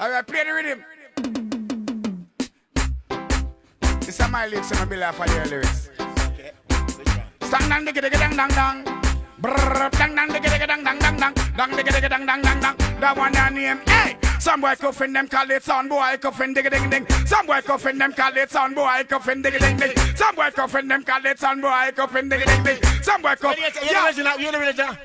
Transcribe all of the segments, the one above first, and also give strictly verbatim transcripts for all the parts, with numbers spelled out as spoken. All right, play the rhythm. This is my lyrics and my bill for your lyrics. Okay. Sang dang digga digga dang dang dang. Brrrr dang dang digga digga dang dang dang dang. Dang digga digga dang dang dang dang. That one I name. Hey! Some boy cuffin' them call it sound boy cuffin' digga ding ding. Some boy cuffin' them call it sound boy cuffin' digga ding ding. Some boy cuffin' them call it sound boy cuffin' digga ding ding. Some boy cuffin'. Yeah.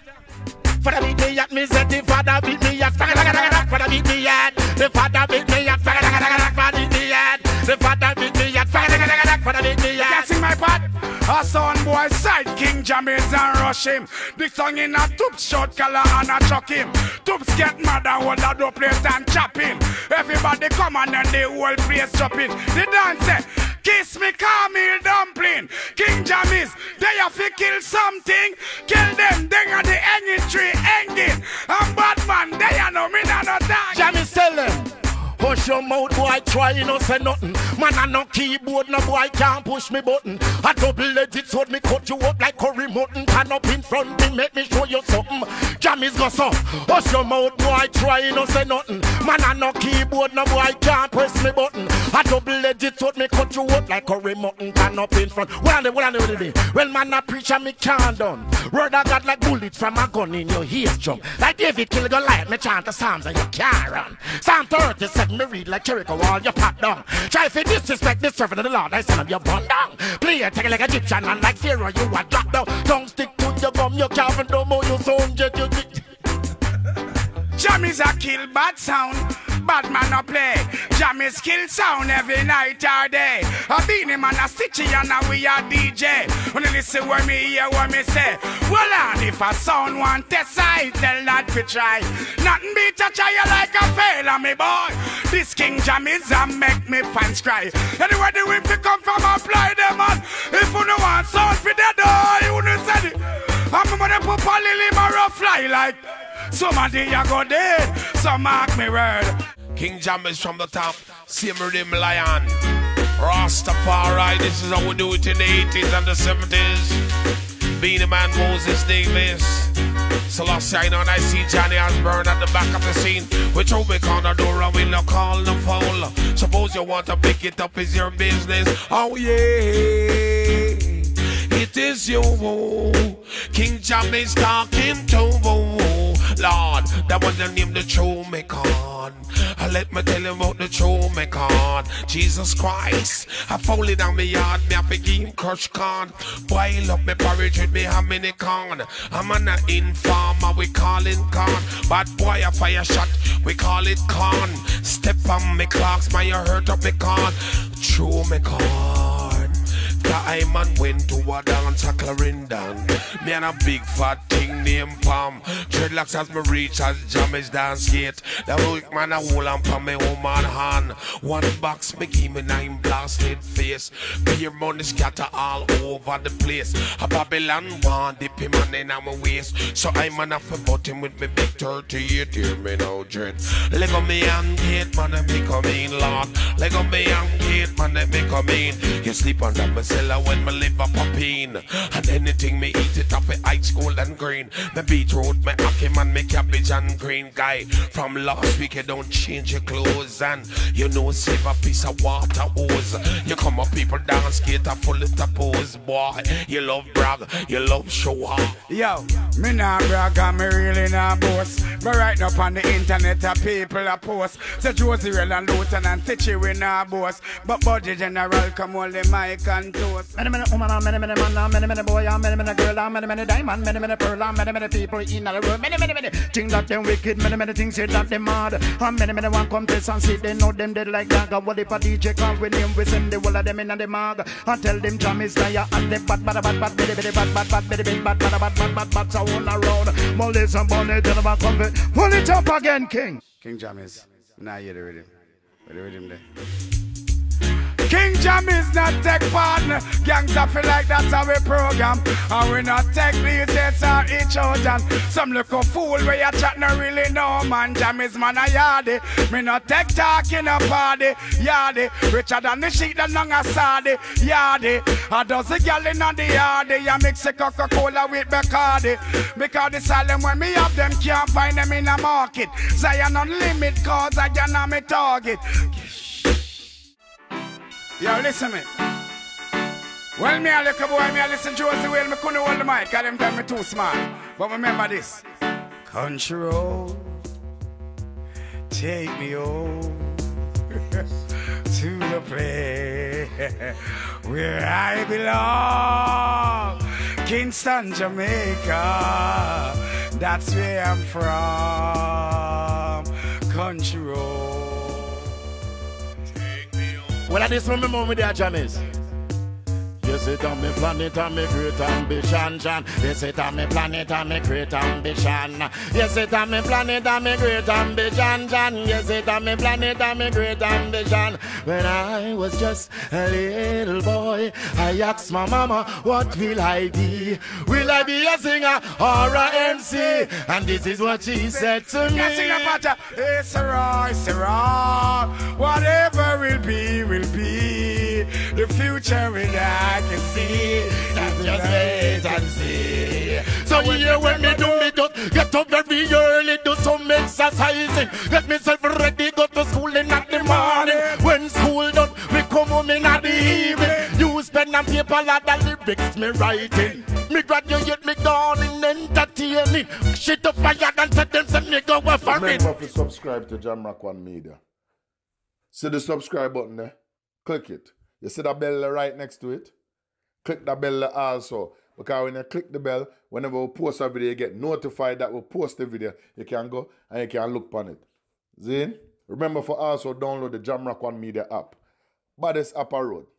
Father beat me at me, said the father beat me at. Father beat me at. The father beat me at. Father beat me at. The father beat me at. Father beat me at. That's in my part. A son boy side King Jammy's and rush him. The song in a tube short color and a chuck him. Tubes get mad and hold a do place and chop him. Everybody come and then the whole place chopping. The dancer. Kiss me, Carmel dumpling. King Jammy's, they have to kill something. Kill them, they are the engine tree engine. And Batman, they are no mean and no dog. Jammy's tell them. Push your mouth, boy, try, you no say nothing. Man, I no keyboard, no boy, can't push me button. I double-edged sword, me cut you up like a remote. Turn up in front, me make me show you something. Jammy's go so. Push your mouth, boy, try, you no say nothing. Man, I no keyboard, no boy, can't press me button. I double-edged sword, me cut you up like a remote. Turn up in front. What are they, what are they, what are they? Well, man, I preach and me can't done. Word I got like bullets from a gun in your ears drum. Like David kill Goliath, me chant the Psalms and you can't run. Psalm thirty-seven. Me read like Jericho while you pat down. Try to disrespect the servant of the Lord, I son of your bun down. Play a take like Egyptian and like Pharaoh, you are drop down. Don't stick to your gum, your calf and no more, you sound jet, you dick. Jammy's a kill bad sound, bad man a play. Jammy's kill sound every night or day. A Beenie Man, a Stitchie and a we a D J. When you listen what me hear, what me say. Well, and if a sound want test, I tell that to try. Nothing beat a child like a failure, me boy. This King Jammy's a make me fans cry. Anyway, the whip to come from apply them on. If you no want sound for the door, you no said it. I'm gonna put a lily or fly like. Somebody a go dead, so mark me word. King Jammy's from the top, same rhythm lion. Rastafari, this is how we do it in the eighties and the seventies. Beenie Man, Moses Davis. So last sign on, I see Johnny Asburn at the back of the scene. We throw me corner door and we look all the foul. Suppose you want to pick it up, it's your business. Oh yeah, it is you. King Jammy's talking to you. Lord, that was the name, the true maker. Let me tell you about the true maker. Jesus Christ, I fall it down my yard, me have a game crush corn. Boil up my porridge with me hammy corn. I'm an informer, we call it corn. Bad boy a fire shot, we call it corn. Step on me clocks, man, you hurt up me corn. True me corn. I man went to a dance, a clarindan. Me and a big fat thing named Pam. Dreadlocks as me reach as Jammy's dance yet. The weak man a hold on for me woman hand. One box me give me nine blasted face. Beer money scatter all over the place. A Babylon one dip him and then I'm a waste. So I man off a button with me big thirty-eight. Hear me now dread. Let go me and get man and me come in Lord. Let go me and get man and me come in. You sleep under my cell when me live up a pain. And anything me eat it up with ice cold and green. Me beetroot, me ackee and me cabbage and green. Guy, from last week you don't change your clothes. And you know save a piece of water hose. You come up people dance, get a full little pose. Boy, you love brag, you love show off. Yo, me nah brag and me really nah boast. But right up on the internet a people a post. Say Josey Wales and Luton and Stitchie we nah boast. But Buddy General come hold the mic and toast. Many many woman, many many man, many many boy, many many girl, many many diamond, many many pearl, many many people in our world. Many many many things that them wicked, many many things said that them mad. And many many one come test and see they know them dead like dagger. What if a D J call with him, we send the whole of them in and the mag. And tell them Jammy's liar and they bat bat bat bat bitty bitty bat bat bat bitty bitty bat bat bat bat bat bat all around. Mollies and bonnet, tell them I come with. Pull it up again, King. King Jammy's. Nah, you the rhythm. With the rhythm there. King Jammy's not take part. Gangsta feel like that's how we program. And we not take B Ts or each other. Some little fool where you chat no really know man. Jammy's man a yardy. Me not take talk in a party. Yardy. Richer than the sheet that long a sardy. Yardy. I does the gal in on the yardy. You mix a Coca-Cola with Bacardi. Because the salem when me have them can't find them in a market. Zion Unlimited cause I can not me target. Yo, listen me. Well, me a little boy, me a listen Josey Wales, me couldn't hold the mic, cause them done me too smart. But remember this. Country road, take me home to the place where I belong. Kingston, Jamaica, that's where I'm from. Country road. Well, I just remember me there, Jammy's. You sit on me planet and me great ambition, John. You sit on me planet and me great ambition. You sit on me planet and me great ambition, John. You sit on me planet and me great ambition. When I was just a little boy, I asked my mama, what will I be? Will I be a singer or a M C? And this is what she said to me. It's a rock, it's a rock. Whatever will be, will be. The future will I can see. That's just wait and see. So here when me do me just get up very early, do some exercising, get myself ready, go to school in the morning. When school done, we come home in the evening. Use pen and paper, lot of lyrics me writing. Me graduate, me gone in entertaining. Shit up fire and set them send me go for it. Remember to subscribe to Jamrock One Media. See the subscribe button there. Click it. You see that bell right next to it? Click that bell also. Because when you click the bell, whenever we post a video, you get notified that we post the video. You can go and you can look upon it. See? Remember for also download the Jamrock One Media app. Baddest app a road.